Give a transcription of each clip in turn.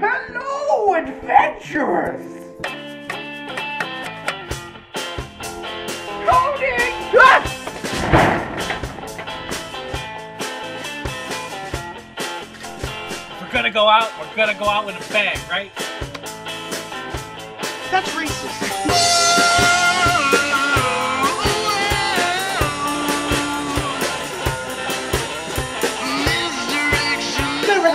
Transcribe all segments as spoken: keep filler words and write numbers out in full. Hello, adventurers! Coding! Ah! We're gonna go out, we're gonna go out with a bang, right? That's racist.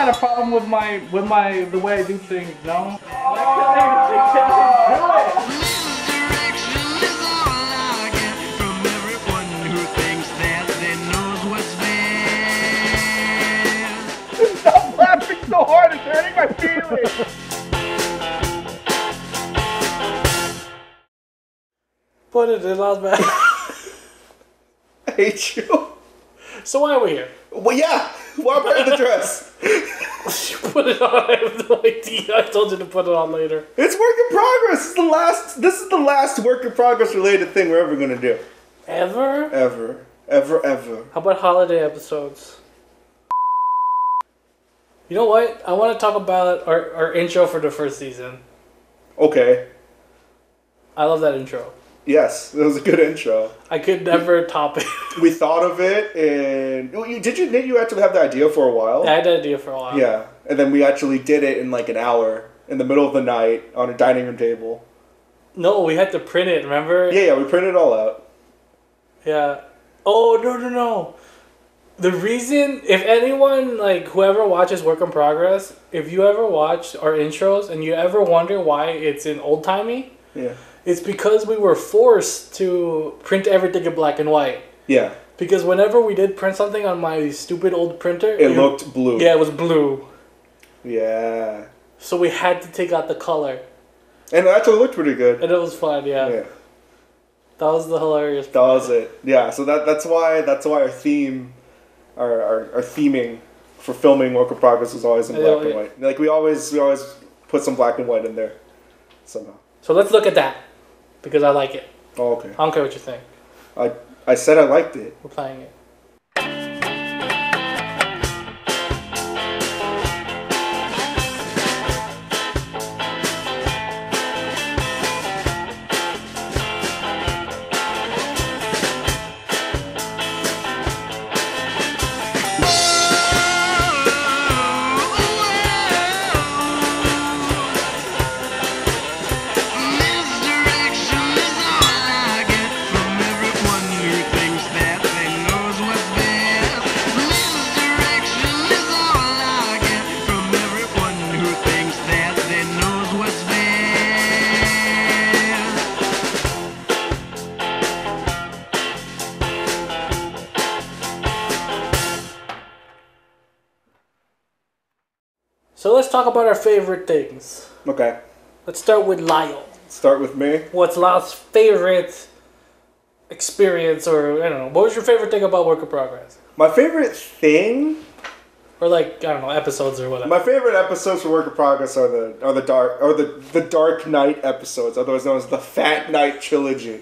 Had a problem with my with my the way I do things, no? Stop laughing so hard, it's hurting my feelings. Put it in last man. I hate you. So why are we here? Well, yeah. Why am I wearing the dress? You put it on. I have no idea. I told you to put it on later. It's work in progress. It's the last. This is the last work in progress related thing we're ever gonna do. Ever? Ever? Ever? Ever? How about holiday episodes? You know what? I want to talk about our our intro for the first season. Okay. I love that intro. Yes, it was a good intro. I could never top it. We thought of it, and you did you did you actually have the idea for a while? I had the idea for a while. Yeah, and then we actually did it in like an hour in the middle of the night on a dining room table. No, we had to print it. Remember? Yeah, yeah, we printed it all out. Yeah. Oh no no no! The reason, if anyone like whoever watches Work in Progress, if you ever watch our intros and you ever wonder why it's in old timey, yeah. It's because we were forced to print everything in black and white. Yeah. Because whenever we did print something on my stupid old printer... It, it looked blue. Yeah, it was blue. Yeah. So we had to take out the color. And it actually looked pretty good. And it was fun, yeah. yeah. That was the hilarious part. That was it. Yeah, so that that's why that's why our theme, our, our, our theming for filming Work in Progress was always in black and, and white. Like, we always, we always put some black and white in there somehow. So let's look at that. Because I like it. Oh, okay. I don't care what you think. I I said I liked it. We're playing it. So let's talk about our favorite things. Okay. Let's start with Lyle. Start with me? What's Lyle's favorite experience or, I don't know, what was your favorite thing about Work in Progress? My favorite thing? Or like, I don't know, episodes or whatever. My favorite episodes for Work in Progress are the are the Dark or the, the Dark Knight episodes, otherwise known as the Fat Knight trilogy.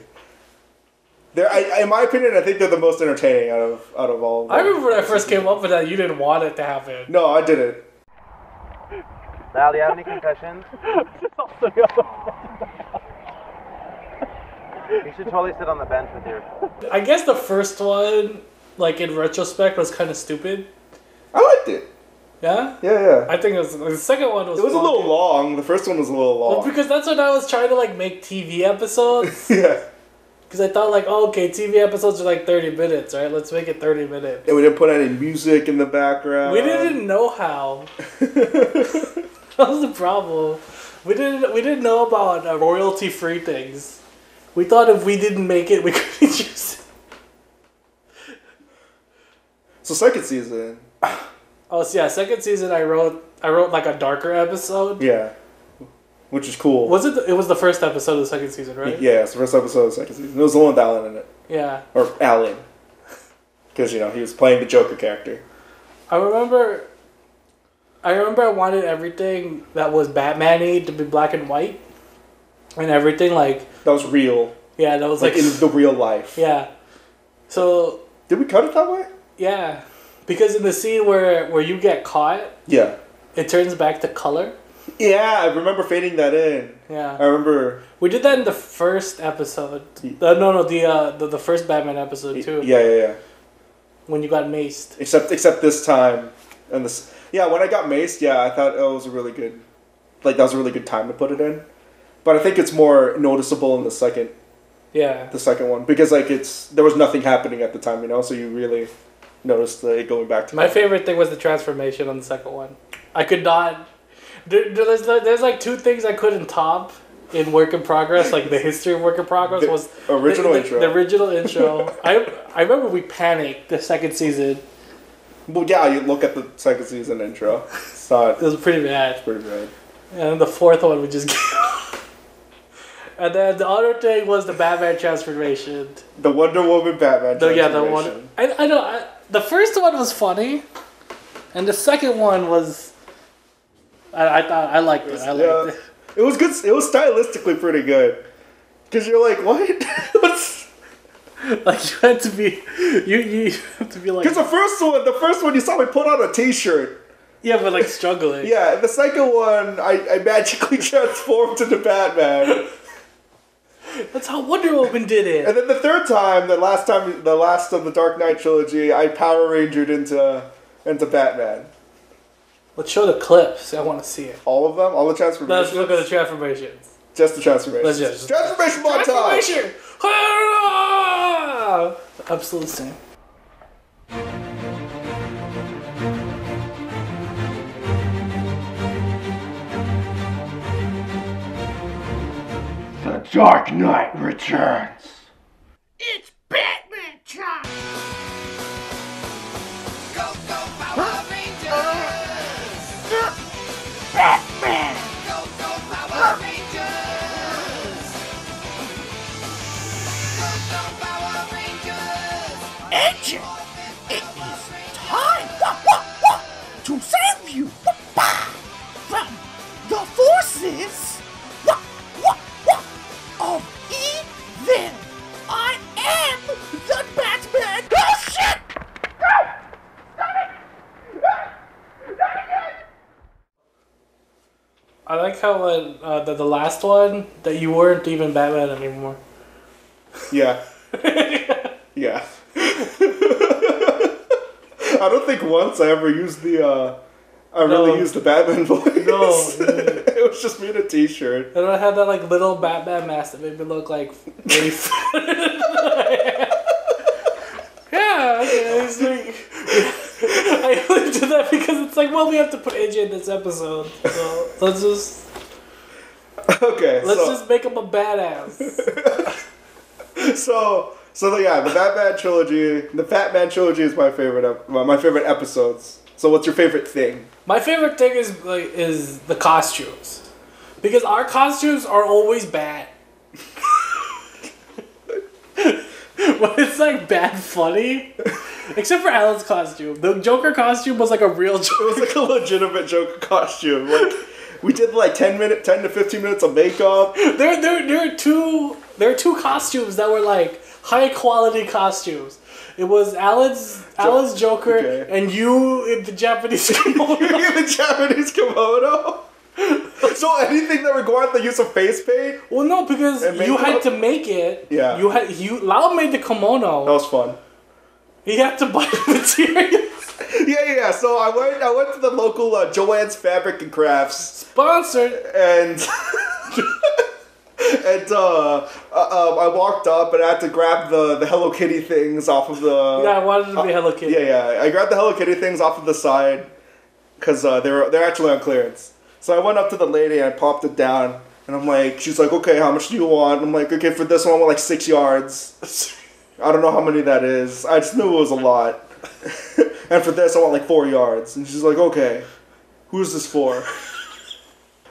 They're, I, in my opinion, I think they're the most entertaining out of, out of all of them. I remember when I first came up with that, you didn't want it to happen. No, I didn't. Lyle, do you have any concussions? You should totally sit on the bench with your... I guess the first one, like in retrospect, was kind of stupid. I liked it. Yeah? Yeah, yeah. I think it was, the second one was... It was funky. A little long. The first one was a little long. Well, because that's when I was trying to like make T V episodes. Yeah. Because I thought like, oh, okay, T V episodes are like thirty minutes, right? Let's make it thirty minutes. And we didn't put any music in the background. We didn't know how. That was the problem. We didn't we didn't know about uh, royalty free things. We thought if we didn't make it, we couldn't use it. So second season. Oh so yeah, second season. I wrote I wrote like a darker episode. Yeah, which is cool. Was it? The, it was the first episode of the second season, right? Yeah, it's the first episode of the second season. It was the one with Alan in it. Yeah. Or Alan, because you know he was playing the Joker character. I remember. I remember I wanted everything that was Batman-y to be black and white. And everything, like... That was real. Yeah, that was like... Like in the real life. Yeah. So... Did we cut it that way? Yeah. Because in the scene where, where you get caught... Yeah. It turns back to color. Yeah, I remember fading that in. Yeah. I remember. We did that in the first episode. Uh, no, no, the, uh, the the first Batman episode, too. Yeah, yeah, yeah. When you got maced. Except except this time. and this Yeah, when I got maced, yeah, I thought oh, it was a really good... Like, that was a really good time to put it in. But I think it's more noticeable in the second... Yeah. The second one. Because, like, it's... There was nothing happening at the time, you know? So you really noticed it going back to... My that. favorite thing was the transformation on the second one. I could not... There, there's, there's like two things I couldn't top in Work in Progress. Like the history of Work in Progress was the original the, the, intro. The original intro. I I remember we panicked the second season. Well, yeah, you look at the second season intro. Saw it. It was pretty bad. It's pretty bad. And the fourth one we just gave. And then the other thing was the Batman transformation. The Wonder Woman Batman. The, transformation. Yeah, the one. I I know. I, the first one was funny, and the second one was. I, I thought I liked it. it. I liked yeah. it. It was good. It was stylistically pretty good. Cause you're like, what? What's... Like you had to be, you you have to be like. Cause the first one, the first one you saw me put on a T-shirt. Yeah, but like struggling. Yeah, the second one, I, I magically transformed into Batman. That's how Wonder Woman did it. And then the third time, the last time, the last of the Dark Knight trilogy, I Power Rangered into into Batman. Let's show the clips. I want to see it. All of them? All the transformations? Let's look at the transformations. Just the transformations. Let's just. Transformation montage! Transformation! Hurrah! Absolute same. The Dark Knight returns. It's Batman time! Go, go, Power Rangers! Batman! Go, go, Power Rangers! Go, go, Power Rangers! A J! It is time wah, wah, wah, to save you wah, bah, from the forces wah, wah, wah, of evil! I am the Batman! Oh shit! I like how uh, uh, the, the last one, that you weren't even Batman anymore. Yeah. Yeah. I don't think once I ever used the, uh, I no. really used the Batman voice. No. It was just me in a t-shirt. And I had that like little Batman mask that made me look like really fat. Yeah, okay. It's like... I only did that because it's like, well, we have to put A J in this episode, so let's just okay. Let's so, just make him a badass. so, so the, yeah, the Batman trilogy, the Batman trilogy is my favorite. My favorite episodes. So, what's your favorite thing? My favorite thing is like is the costumes, because our costumes are always bad. But it's like bad funny. Except for Alan's costume. The Joker costume was like a real Joker. It was like a legitimate Joker costume. Like we did like ten minute ten to fifteen minutes of makeup. There there there are two there are two costumes that were like high quality costumes. It was Alan's Alan's jo- Joker okay. and you in the Japanese kimono. You in the Japanese kimono? So anything that required the use of face paint? Well no, because you had to make it. Yeah. You had you Lyle made the kimono. That was fun. You have to buy the materials. yeah, yeah, yeah. So I went I went to the local uh, Joanne's Fabric and Crafts. Sponsored. And and uh, uh, uh, I walked up and I had to grab the, the Hello Kitty things off of the... Yeah, I wanted to be uh, Hello Kitty. Yeah, yeah. I grabbed the Hello Kitty things off of the side because uh, they were, they're actually on clearance. So I went up to the lady and I popped it down. And I'm like, she's like, okay, how much do you want? And I'm like, okay, for this one, I want like six yards. I don't know how many that is. I just knew it was a lot. And for this, I want like four yards. And she's like, okay, who's this for?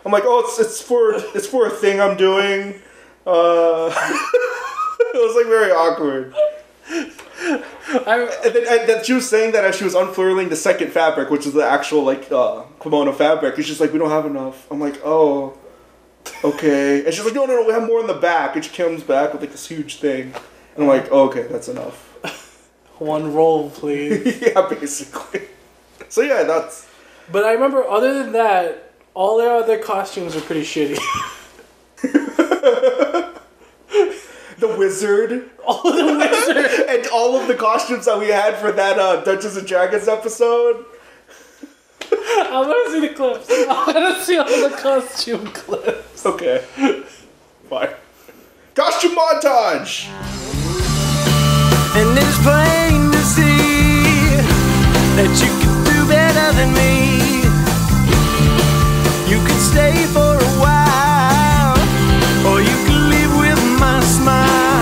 I'm like, oh, it's it's for it's for a thing I'm doing. Uh, it was like very awkward. I, and, then, and then she was saying that as she was unfurling the second fabric, which is the actual like uh, kimono fabric, and she's like, we don't have enough. I'm like, oh, okay. And she's like, no, no, no, we have more in the back. And she comes back with like this huge thing. And I'm like, oh, okay, that's enough. One roll, please. Yeah, basically. So yeah, that's... But I remember, other than that, All their other costumes are pretty shitty. The wizard. All of the wizard. And all of the costumes that we had for that uh, Dungeons and Dragons episode. I want to see the clips. I want to see all the costume clips. Okay. Bye. Costume montage! And it's plain to see that you can do better than me. You can stay for a while, or you can leave with my smile.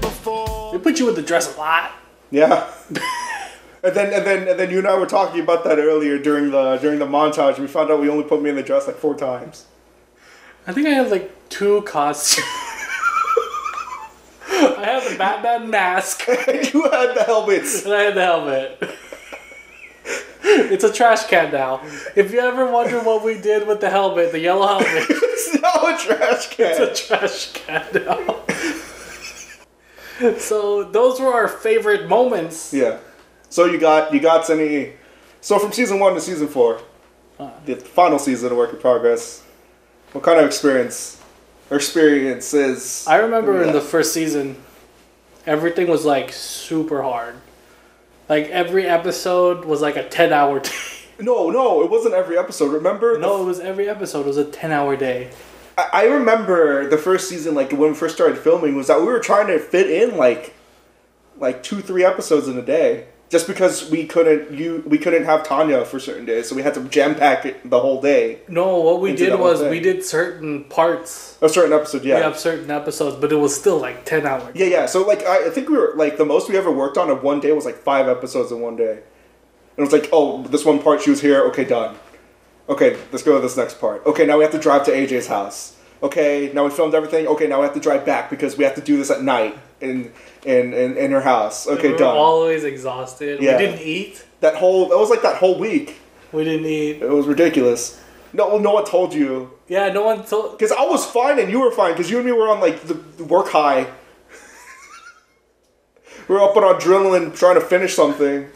Before. They put you in the dress a lot. Yeah. and then and then and then you and I were talking about that earlier during the during the montage. We found out we only put me in the dress like four times. I think I had like two costumes. I had the Batman mask. And you had the helmets. And I had the helmet. It's a trash can now. If you ever wonder what we did with the helmet, the yellow helmet. It's now a trash can. It's a trash can now. So those were our favorite moments. Yeah. So you got you got any? So from season one to season four, uh, the final season of Work in Progress. What kind of experience? Experiences. I remember yeah. in the first season, everything was like super hard. Like every episode was like a ten-hour day. No, no, it wasn't every episode. Remember? No, it was every episode. It was a ten-hour day. I remember the first season, like when we first started filming, was that we were trying to fit in like, like two, three episodes in a day, just because we couldn't you we couldn't have Tanya for certain days, so we had to jam pack it the whole day. No, what we did was we did certain parts. A certain episode, yeah. We have certain episodes, but it was still like ten hours. Yeah, yeah. So like I, I think we were like the most we ever worked on in one day was like five episodes in one day, and it was like, oh, this one part she was here, okay, done. Okay, let's go to this next part. Okay, now we have to drive to A J's house. Okay, now we filmed everything. Okay, now we have to drive back because we have to do this at night in in, in, in her house. Okay, we were done. Always exhausted. Yeah. We didn't eat. That whole that was like that whole week. We didn't eat. It was ridiculous. No, no one told you. Yeah, no one told. Because I was fine and you were fine. Because you and me were on like the, the work high. We were up on adrenaline trying to finish something.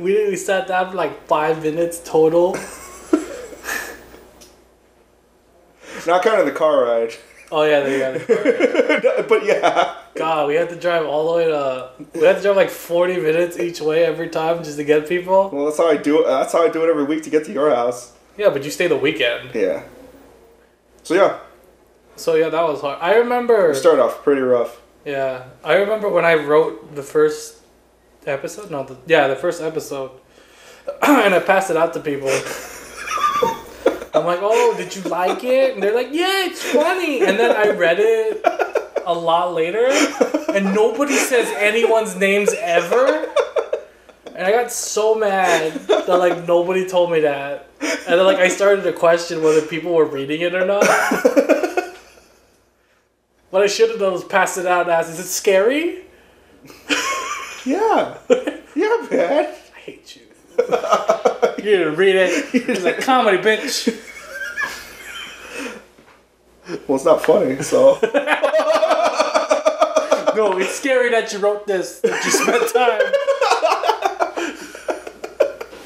We we sat down for like five minutes total. Not counting the car ride. Oh yeah, they got the car ride. But yeah. God, we had to drive all the way to. We had to drive like forty minutes each way every time just to get people. Well, that's how I do it. That's how I do it every week to get to your house. Yeah, but you stay the weekend. Yeah. So yeah. So yeah, that was hard. I remember. We started off pretty rough. Yeah, I remember when I wrote the first episode. No, the, yeah, the first episode, and I passed it out to people. I'm like, oh, did you like it? And they're like, yeah, it's funny. And then I read it a lot later, and nobody says anyone's names ever. And I got so mad that, like, nobody told me that. And then, like, I started to question whether people were reading it or not. What I should have done was pass it out and ask, is it scary? Yeah. Yeah, man. I hate you. You didn't read it. It's like comedy, bitch. Well, it's not funny, so. No, it's scary that you wrote this. That you spent time.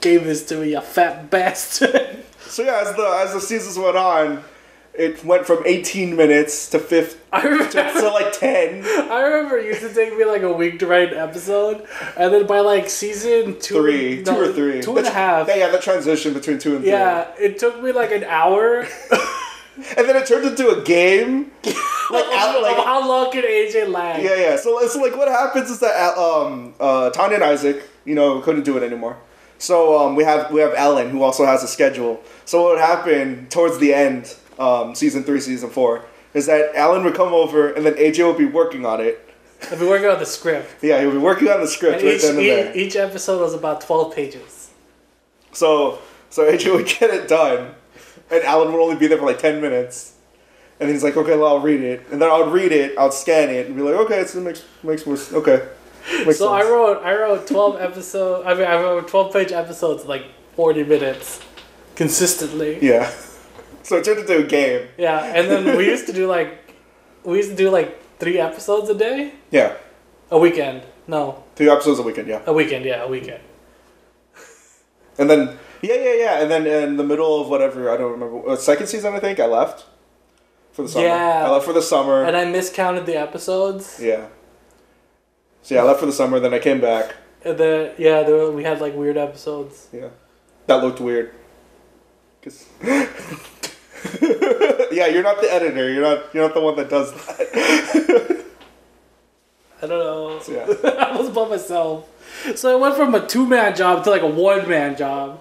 Gave this to me, you fat bastard. So yeah, as the as the seasons went on, it went from eighteen minutes to fifty, I remember, to, to like ten. I remember it used to take me like a week to write an episode, and then by like season two, three, no, two or three, two and a half. Yeah, the transition between two and yeah, three. Yeah, it took me like an hour, and then it turned into a game. Like, how, like how long can A J lag? Yeah, yeah. So, so like, what happens is that um, uh, Tanya and Isaac, you know, couldn't do it anymore. So um, we have we have Ellen, who also has a schedule. So what happened towards the end? Um, season three, season four, is that Alan would come over and then A J would be working on it. He'd be working on the script. Yeah, he would be working on the script. Right each, then and there. Each episode was about twelve pages. So, so A J would get it done, and Alan would only be there for like ten minutes. And he's like, okay, well, I'll read it. And then I would read it, I would scan it, and be like, okay, it makes, makes more okay. Makes so sense. I wrote, I wrote twelve episode, I mean, I wrote twelve page episodes like forty minutes consistently. Yeah. So it turned into a game. Yeah, and then we used to do like, we used to do like three episodes a day. Yeah. A weekend. No. Three episodes a weekend, yeah. A weekend, yeah, a weekend. And then, yeah, yeah, yeah. And then in the middle of whatever, I don't remember, second season, I think, I left for the summer. Yeah. I left for the summer. And I miscounted the episodes. Yeah. So yeah, I left for the summer, then I came back. And then, yeah, there were, we had like weird episodes. Yeah. That looked weird. 'Cause yeah, you're not the editor. You're not, you're not the one that does that. I don't know. So, yeah. I was by myself. So I went from a two-man job to like a one-man job.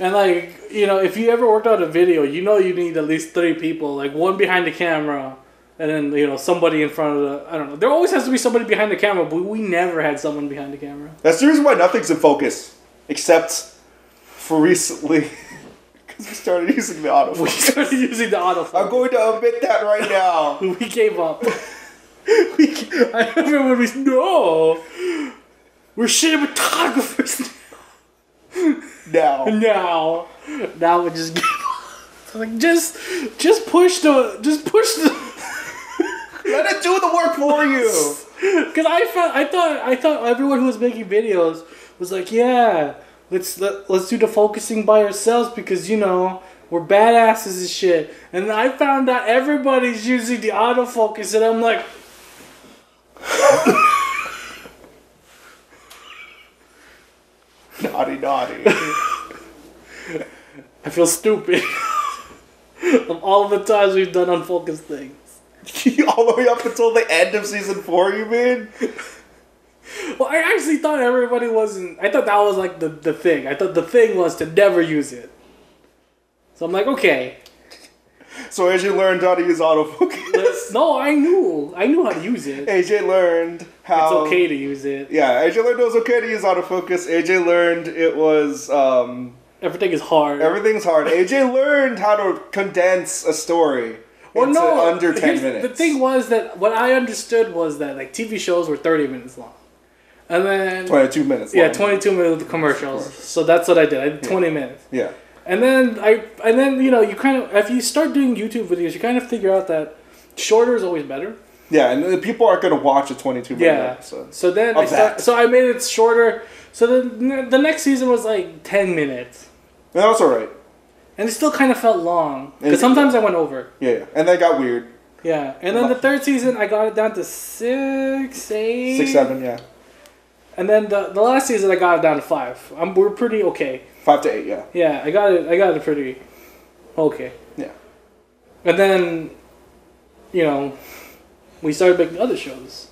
And like, you know, if you ever worked on a video, you know you need at least three people. Like one behind the camera and then, you know, somebody in front of the... I don't know. There always has to be somebody behind the camera, but we never had someone behind the camera. That's the reason why nothing's in focus. Except for recently... We started using the autofocus. We started using the autofocus. I'm going to omit that right now. We gave up. we, I remember when we said, no. We're cinematographers now. Now. Now. Now we just give up. Like, just, just push the... Just push the... Let it do the work for you. Because I felt, I thought, I thought everyone who was making videos was like, yeah... Let's let, let's do the focusing by ourselves because, you know, we're badasses and shit. And I found out everybody's using the autofocus and I'm like... naughty, naughty. I feel stupid. Of all the times we've done unfocused things. All the way up until the end of season four, you mean? Well, I actually thought everybody wasn't... I thought that was, like, the, the thing. I thought the thing was to never use it. So I'm like, okay. So A J learned how to use autofocus? But, no, I knew. I knew how to use it. A J learned how... It's okay to use it. Yeah, A J learned it was okay to use autofocus. A J learned it was... Um, everything is hard. Everything's hard. A J learned how to condense a story. Well, into no, under ten minutes. The thing was that what I understood was that, like, T V shows were thirty minutes long. And then... twenty-two minutes. Yeah, twenty-two minutes of commercials. Of so that's what I did. I did yeah. twenty minutes. Yeah. And then, I, and then you know, you kind of... If you start doing YouTube videos, you kind of figure out that shorter is always better. Yeah, and the people aren't going to watch a twenty-two minute yeah. episode. So then... I start, so I made it shorter. So then the next season was like ten minutes. And that was all right. And it still kind of felt long. Because sometimes I went over. Yeah, yeah. And that got weird. Yeah. And then the third season, I got it down to six, eight... Six, seven, yeah. And then the, the last season I got it down to five. I'm, we're pretty okay. Five to eight, yeah. Yeah, I got it. I got it pretty okay. Yeah. And then, you know, we started making other shows.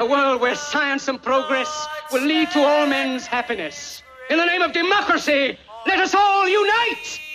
A world where science and progress will lead to all men's happiness. In the name of democracy, let us all unite!